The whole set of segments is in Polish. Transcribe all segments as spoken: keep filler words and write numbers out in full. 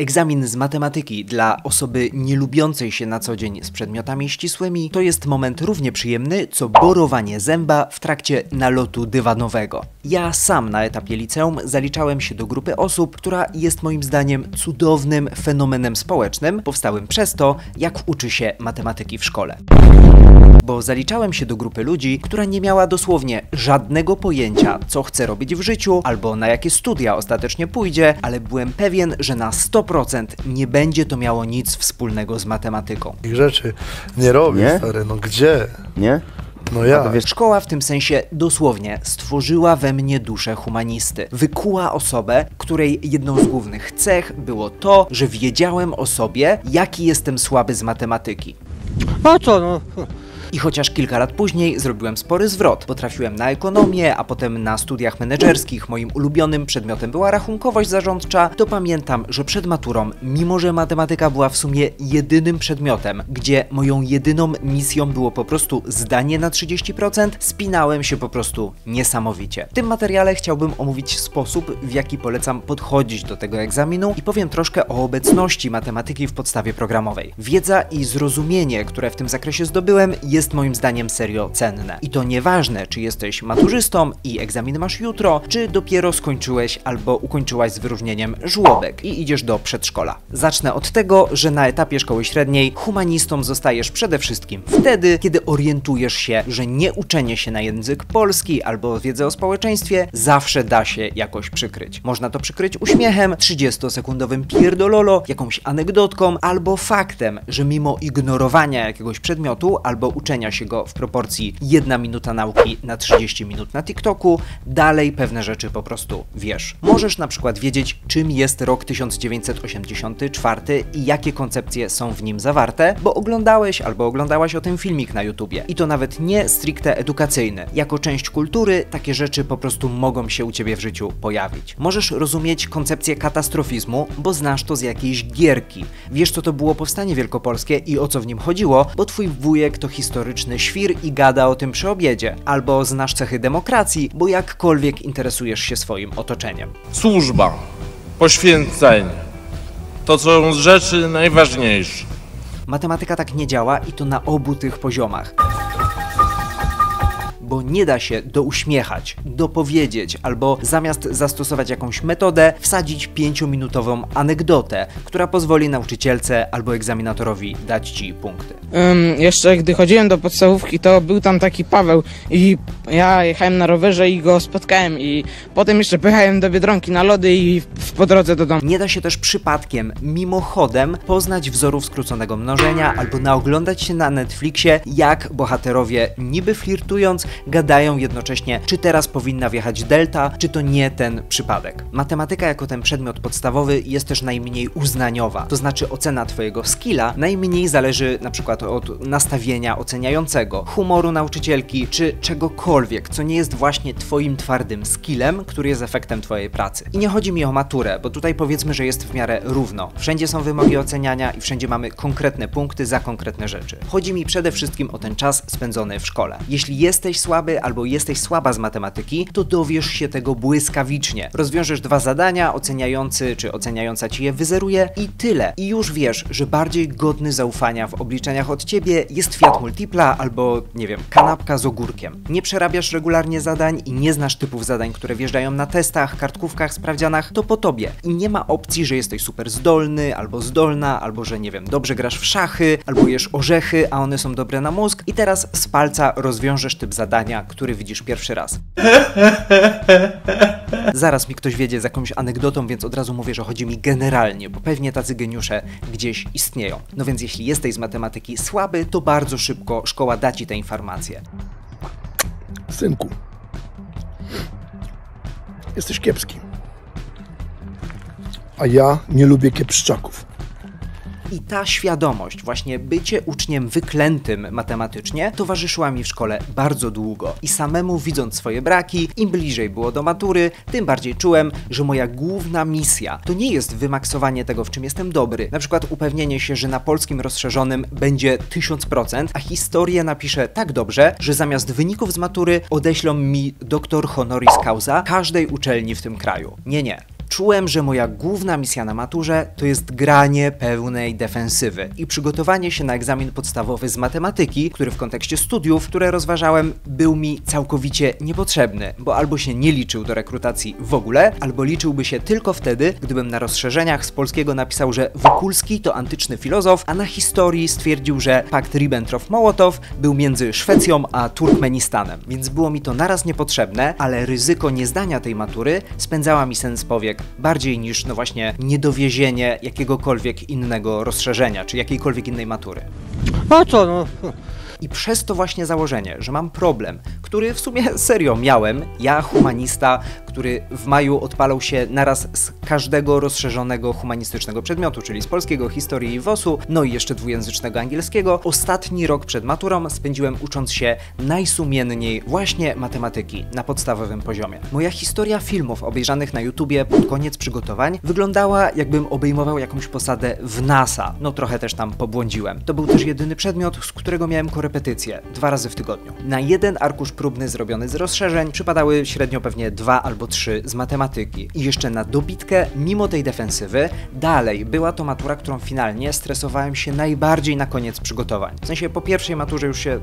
Egzamin z matematyki dla osoby nielubiącej się na co dzień z przedmiotami ścisłymi to jest moment równie przyjemny, co borowanie zęba w trakcie nalotu dywanowego. Ja sam na etapie liceum zaliczałem się do grupy osób, która jest moim zdaniem cudownym fenomenem społecznym, powstałym przez to, jak uczy się matematyki w szkole. Bo zaliczałem się do grupy ludzi, która nie miała dosłownie żadnego pojęcia, co chce robić w życiu albo na jakie studia ostatecznie pójdzie, ale byłem pewien, że na sto procent nie będzie to miało nic wspólnego z matematyką. Tych rzeczy nie robię, nie? Stary, no gdzie? Nie? No ja. Szkoła w tym sensie dosłownie stworzyła we mnie duszę humanisty. Wykuła osobę, której jedną z głównych cech było to, że wiedziałem o sobie, jaki jestem słaby z matematyki. A co no? I chociaż kilka lat później zrobiłem spory zwrot, bo trafiłem na ekonomię, a potem na studiach menedżerskich moim ulubionym przedmiotem była rachunkowość zarządcza, to pamiętam, że przed maturą, mimo że matematyka była w sumie jedynym przedmiotem, gdzie moją jedyną misją było po prostu zdanie na trzydzieści procent, spinałem się po prostu niesamowicie. W tym materiale chciałbym omówić sposób, w jaki polecam podchodzić do tego egzaminu i powiem troszkę o obecności matematyki w podstawie programowej. Wiedza i zrozumienie, które w tym zakresie zdobyłem, jest jest moim zdaniem serio cenne. I to nieważne, czy jesteś maturzystą i egzamin masz jutro, czy dopiero skończyłeś albo ukończyłaś z wyróżnieniem żłobek i idziesz do przedszkola. Zacznę od tego, że na etapie szkoły średniej humanistą zostajesz przede wszystkim wtedy, kiedy orientujesz się, że nieuczenie się na język polski albo wiedzę o społeczeństwie zawsze da się jakoś przykryć. Można to przykryć uśmiechem, trzydziestosekundowym pierdololo, jakąś anegdotką albo faktem, że mimo ignorowania jakiegoś przedmiotu albo uczenia się go w proporcji jedna minuta nauki na trzydzieści minut na TikToku, dalej pewne rzeczy po prostu wiesz. Możesz na przykład wiedzieć, czym jest rok tysiąc dziewięćset osiemdziesiąty czwarty i jakie koncepcje są w nim zawarte, bo oglądałeś albo oglądałaś o tym filmik na YouTubie. I to nawet nie stricte edukacyjny. Jako część kultury takie rzeczy po prostu mogą się u ciebie w życiu pojawić. Możesz rozumieć koncepcję katastrofizmu, bo znasz to z jakiejś gierki. Wiesz, co to było Powstanie Wielkopolskie i o co w nim chodziło, bo twój wujek to historyczny Historyczny świr i gada o tym przy obiedzie. Albo znasz cechy demokracji, bo jakkolwiek interesujesz się swoim otoczeniem. Służba, poświęcenie, to są rzeczy najważniejsze. Matematyka tak nie działa i to na obu tych poziomach. Bo nie da się douśmiechać, dopowiedzieć albo zamiast zastosować jakąś metodę, wsadzić pięciominutową anegdotę, która pozwoli nauczycielce albo egzaminatorowi dać ci punkty. Um, jeszcze gdy chodziłem do podstawówki, to był tam taki Paweł i ja jechałem na rowerze i go spotkałem i potem jeszcze pojechałem do Biedronki na lody i w, po drodze do domu. Nie da się też przypadkiem, mimochodem, poznać wzorów skróconego mnożenia albo naoglądać się na Netflixie, jak bohaterowie niby flirtując, gadają jednocześnie, czy teraz powinna wjechać delta, czy to nie ten przypadek. Matematyka jako ten przedmiot podstawowy jest też najmniej uznaniowa, to znaczy ocena twojego skilla najmniej zależy na przykład od nastawienia oceniającego, humoru nauczycielki, czy czegokolwiek, co nie jest właśnie twoim twardym skillem, który jest efektem twojej pracy. I nie chodzi mi o maturę, bo tutaj powiedzmy, że jest w miarę równo. Wszędzie są wymogi oceniania i wszędzie mamy konkretne punkty za konkretne rzeczy. Chodzi mi przede wszystkim o ten czas spędzony w szkole. Jeśli jesteś słaby albo jesteś słaba z matematyki, to dowiesz się tego błyskawicznie. Rozwiążesz dwa zadania, oceniający czy oceniająca ci je wyzeruje i tyle. I już wiesz, że bardziej godny zaufania w obliczeniach od ciebie jest Fiat Multipla albo, nie wiem, kanapka z ogórkiem. Nie przerabiasz regularnie zadań i nie znasz typów zadań, które wjeżdżają na testach, kartkówkach, sprawdzianach, to po tobie. I nie ma opcji, że jesteś super zdolny albo zdolna, albo że, nie wiem, dobrze grasz w szachy, albo jesz orzechy, a one są dobre na mózg i teraz z palca rozwiążesz typ zadań, który widzisz pierwszy raz. Zaraz mi ktoś wiedzie z jakąś anegdotą, więc od razu mówię, że chodzi mi generalnie, bo pewnie tacy geniusze gdzieś istnieją. No więc jeśli jesteś z matematyki słaby, to bardzo szybko szkoła da ci te informacje. Synku, jesteś kiepski. A ja nie lubię kiepszczaków. I ta świadomość, właśnie bycie uczniem wyklętym matematycznie, towarzyszyła mi w szkole bardzo długo. I samemu widząc swoje braki, im bliżej było do matury, tym bardziej czułem, że moja główna misja to nie jest wymaksowanie tego, w czym jestem dobry. Na przykład upewnienie się, że na polskim rozszerzonym będzie tysiąc procent, a historię napiszę tak dobrze, że zamiast wyników z matury odeślą mi doktor honoris causa każdej uczelni w tym kraju. Nie, nie. Czułem, że moja główna misja na maturze to jest granie pełnej defensywy i przygotowanie się na egzamin podstawowy z matematyki, który w kontekście studiów, które rozważałem, był mi całkowicie niepotrzebny, bo albo się nie liczył do rekrutacji w ogóle, albo liczyłby się tylko wtedy, gdybym na rozszerzeniach z polskiego napisał, że Wokulski to antyczny filozof, a na historii stwierdził, że pakt Ribbentrop-Mołotow był między Szwecją a Turkmenistanem. Więc było mi to naraz niepotrzebne, ale ryzyko niezdania tej matury spędzała mi sen z powiek bardziej niż no właśnie niedowiezienie jakiegokolwiek innego rozszerzenia, czy jakiejkolwiek innej matury. No co no... I przez to właśnie założenie, że mam problem, który w sumie serio miałem, ja humanista, który w maju odpalał się naraz z każdego rozszerzonego humanistycznego przedmiotu, czyli z polskiego, historii i wusu, no i jeszcze dwujęzycznego angielskiego, ostatni rok przed maturą spędziłem ucząc się najsumienniej właśnie matematyki na podstawowym poziomie. Moja historia filmów obejrzanych na YouTubie pod koniec przygotowań wyglądała, jakbym obejmował jakąś posadę w NASA. No trochę też tam pobłądziłem. To był też jedyny przedmiot, z którego miałem korepetycje, dwa razy w tygodniu. Na jeden arkusz próbny zrobiony z rozszerzeń przypadały średnio pewnie dwa albo trzy z matematyki. I jeszcze na dobitkę, mimo tej defensywy, dalej była to matura, którą finalnie stresowałem się najbardziej na koniec przygotowań. W sensie po pierwszej maturze już się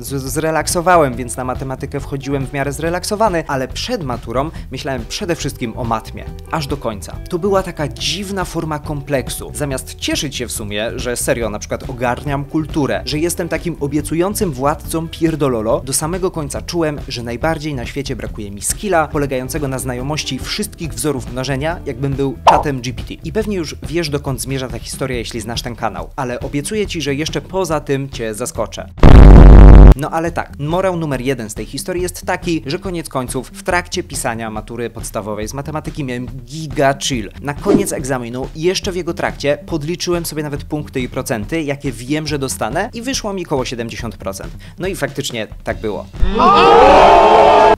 zrelaksowałem, więc na matematykę wchodziłem w miarę zrelaksowany, ale przed maturą myślałem przede wszystkim o matmie. Aż do końca. To była taka dziwna forma kompleksu. Zamiast cieszyć się w sumie, że serio na przykład ogarniam kulturę, że jestem takim obiecującym władcą pierdololo, do samego końca czułem, że najbardziej na świecie brakuje mi skilla polegającego na znajomości wszystkich wzorów mnożenia, jakbym był czatem G P T. I pewnie już wiesz, dokąd zmierza ta historia, jeśli znasz ten kanał, ale obiecuję ci, że jeszcze poza tym cię zaskoczę. No ale tak, morał numer jeden z tej historii jest taki, że koniec końców w trakcie pisania matury podstawowej z matematyki miałem giga chill. Na koniec egzaminu, jeszcze w jego trakcie, podliczyłem sobie nawet punkty i procenty, jakie wiem, że dostanę i wyszło mi koło siedemdziesiąt procent. No i faktycznie tak było.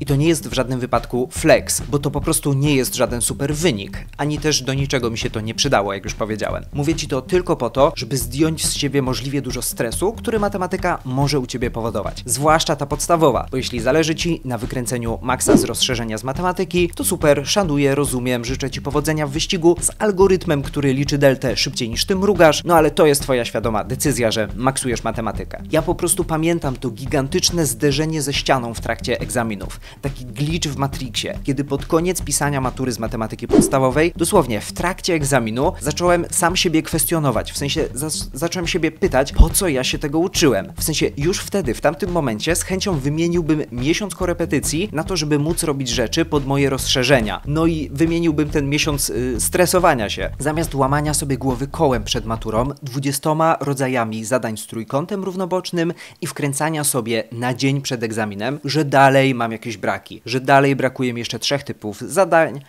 I to nie jest w żadnym wypadku flex, bo to po prostu nie jest żaden super wynik, ani też do niczego mi się to nie przydało, jak już powiedziałem. Mówię ci to tylko po to, żeby zdjąć z ciebie możliwie dużo stresu, który matematyka może u ciebie powodować. Zwłaszcza ta podstawowa, bo jeśli zależy ci na wykręceniu maksa z rozszerzenia z matematyki, to super, szanuję, rozumiem, życzę ci powodzenia w wyścigu z algorytmem, który liczy deltę szybciej niż ty mrugasz, no ale to jest twoja świadoma decyzja, że maksujesz matematykę. Ja po prostu pamiętam to gigantyczne zderzenie ze ścianą w trakcie egzaminów. Taki glitch w Matrixie, kiedy pod koniec pisania matury z matematyki podstawowej, dosłownie w trakcie egzaminu, zacząłem sam siebie kwestionować, w sensie za zacząłem siebie pytać, po co ja się tego uczyłem. W sensie już wtedy, w tamtym W tym momencie z chęcią wymieniłbym miesiąc korepetycji na to, żeby móc robić rzeczy pod moje rozszerzenia. No i wymieniłbym ten miesiąc yy, stresowania się. Zamiast łamania sobie głowy kołem przed maturą, dwudziestoma rodzajami zadań z trójkątem równobocznym i wkręcania sobie na dzień przed egzaminem, że dalej mam jakieś braki, że dalej brakuje mi jeszcze trzech typów zadań.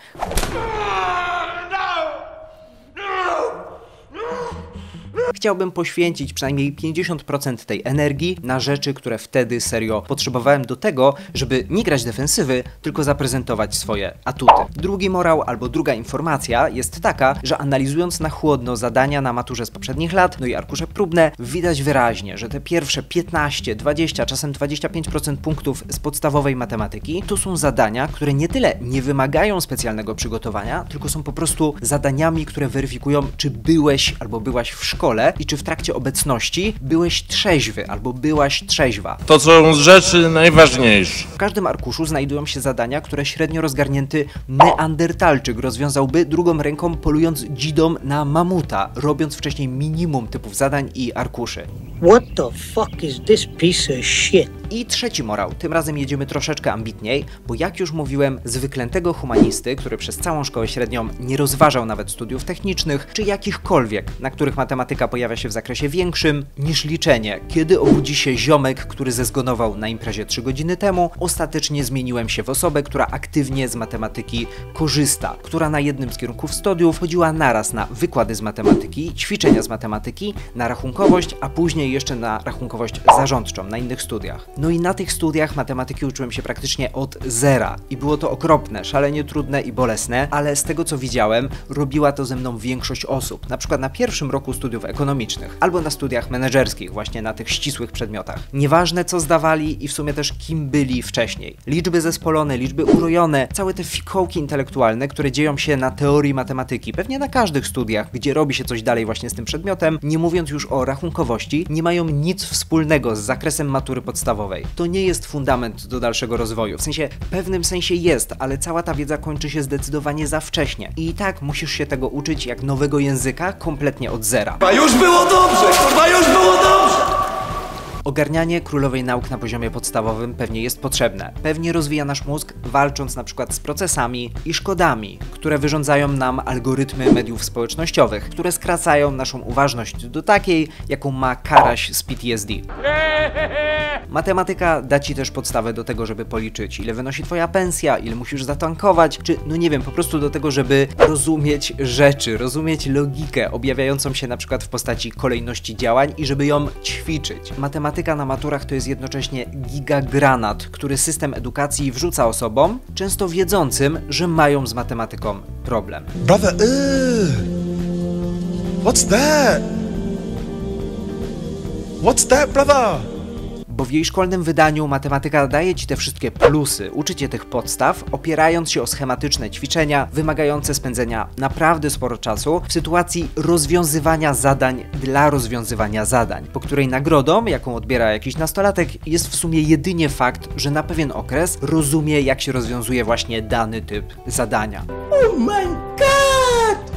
Chciałbym poświęcić przynajmniej pięćdziesiąt procent tej energii na rzeczy, które wtedy serio potrzebowałem do tego, żeby nie grać defensywy, tylko zaprezentować swoje atuty. Drugi morał albo druga informacja jest taka, że analizując na chłodno zadania na maturze z poprzednich lat, no i arkusze próbne, widać wyraźnie, że te pierwsze piętnaście, dwadzieścia, czasem dwadzieścia pięć procent punktów z podstawowej matematyki to są zadania, które nie tyle nie wymagają specjalnego przygotowania, tylko są po prostu zadaniami, które weryfikują, czy byłeś albo byłaś w szkole, i czy w trakcie obecności byłeś trzeźwy albo byłaś trzeźwa. To są rzeczy najważniejsze. W każdym arkuszu znajdują się zadania, które średnio rozgarnięty neandertalczyk rozwiązałby drugą ręką, polując dzidą na mamuta, robiąc wcześniej minimum typów zadań i arkuszy. What the fuck is this piece of shit? I trzeci morał. Tym razem jedziemy troszeczkę ambitniej, bo jak już mówiłem, z wyklętego humanisty, który przez całą szkołę średnią nie rozważał nawet studiów technicznych, czy jakichkolwiek, na których matematyka pojawia się w zakresie większym niż liczenie. Kiedy obudzi się ziomek, który zezgonował na imprezie trzy godziny temu, ostatecznie zmieniłem się w osobę, która aktywnie z matematyki korzysta, która na jednym z kierunków studiów chodziła naraz na wykłady z matematyki, ćwiczenia z matematyki, na rachunkowość, a później jeszcze na rachunkowość zarządczą, na innych studiach. No i na tych studiach matematyki uczyłem się praktycznie od zera i było to okropne, szalenie trudne i bolesne, ale z tego co widziałem, robiła to ze mną większość osób, na przykład na pierwszym roku studiów ekonomicznych albo na studiach menedżerskich, właśnie na tych ścisłych przedmiotach. Nieważne co zdawali i w sumie też kim byli wcześniej. Liczby zespolone, liczby urojone, całe te fikołki intelektualne, które dzieją się na teorii matematyki, pewnie na każdych studiach, gdzie robi się coś dalej właśnie z tym przedmiotem, nie mówiąc już o rachunkowości, nie mają nic wspólnego z zakresem matury podstawowej. To nie jest fundament do dalszego rozwoju, w sensie, w pewnym sensie jest, ale cała ta wiedza kończy się zdecydowanie za wcześnie. I tak musisz się tego uczyć jak nowego języka, kompletnie od zera. Chyba już było dobrze, chyba już było dobrze! Ogarnianie królowej nauk na poziomie podstawowym pewnie jest potrzebne. Pewnie rozwija nasz mózg, walcząc na przykład z procesami i szkodami, które wyrządzają nam algorytmy mediów społecznościowych, które skracają naszą uważność do takiej, jaką ma Karaś z P T S D. Matematyka da ci też podstawę do tego, żeby policzyć, ile wynosi twoja pensja, ile musisz zatankować, czy no nie wiem, po prostu do tego, żeby rozumieć rzeczy, rozumieć logikę objawiającą się na przykład w postaci kolejności działań i żeby ją ćwiczyć. Matematyka na maturach to jest jednocześnie gigagranat, który system edukacji wrzuca osobom, często wiedzącym, że mają z matematyką problem. Brother, eee. What's that? What's that, brother? Bo w jej szkolnym wydaniu matematyka daje ci te wszystkie plusy, uczy cię tych podstaw, opierając się o schematyczne ćwiczenia wymagające spędzenia naprawdę sporo czasu w sytuacji rozwiązywania zadań dla rozwiązywania zadań, po której nagrodą, jaką odbiera jakiś nastolatek, jest w sumie jedynie fakt, że na pewien okres rozumie, jak się rozwiązuje właśnie dany typ zadania. Oh my God!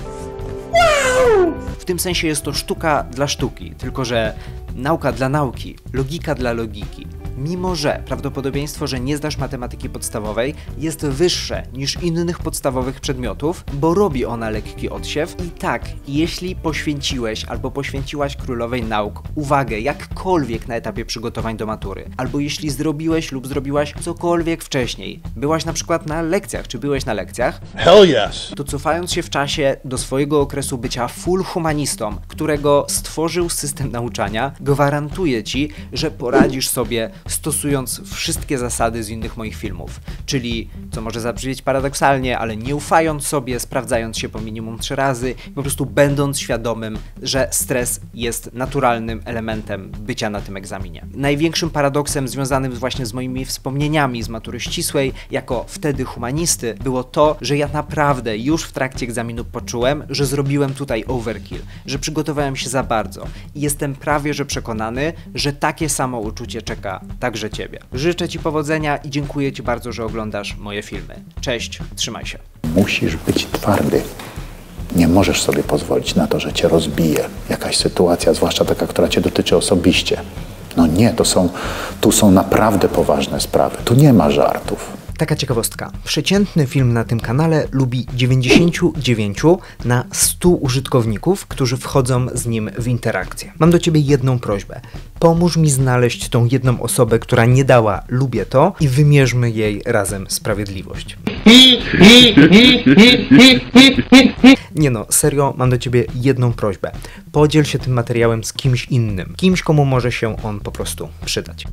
Wow! W tym sensie jest to sztuka dla sztuki, tylko że nauka dla nauki, logika dla logiki. Mimo że prawdopodobieństwo, że nie zdasz matematyki podstawowej jest wyższe niż innych podstawowych przedmiotów, bo robi ona lekki odsiew i tak, jeśli poświęciłeś albo poświęciłaś królowej nauk uwagę jakkolwiek na etapie przygotowań do matury, albo jeśli zrobiłeś lub zrobiłaś cokolwiek wcześniej, byłaś na przykład na lekcjach, czy byłeś na lekcjach, hell yes, to cofając się w czasie do swojego okresu bycia full humanistą, którego stworzył system nauczania, gwarantuję ci, że poradzisz sobie stosując wszystkie zasady z innych moich filmów, czyli, co może zabrzmieć paradoksalnie, ale nie ufając sobie, sprawdzając się po minimum trzy razy, po prostu będąc świadomym, że stres jest naturalnym elementem bycia na tym egzaminie. Największym paradoksem związanym właśnie z moimi wspomnieniami z matury ścisłej, jako wtedy humanisty, było to, że ja naprawdę już w trakcie egzaminu poczułem, że zrobiłem tutaj overkill, że przygotowałem się za bardzo i jestem prawie że przekonany, że takie samo uczucie czeka także ciebie. Życzę ci powodzenia i dziękuję ci bardzo, że oglądasz moje filmy. Cześć, trzymaj się. Musisz być twardy. Nie możesz sobie pozwolić na to, że cię rozbije jakaś sytuacja, zwłaszcza taka, która cię dotyczy osobiście. No nie, to są, tu są naprawdę poważne sprawy. Tu nie ma żartów. Taka ciekawostka. Przeciętny film na tym kanale lubi dziewięćdziesiąt dziewięć na sto użytkowników, którzy wchodzą z nim w interakcję. Mam do ciebie jedną prośbę. Pomóż mi znaleźć tą jedną osobę, która nie dała lubię to i wymierzmy jej razem sprawiedliwość. Nie no, serio, mam do ciebie jedną prośbę. Podziel się tym materiałem z kimś innym. Kimś, komu może się on po prostu przydać.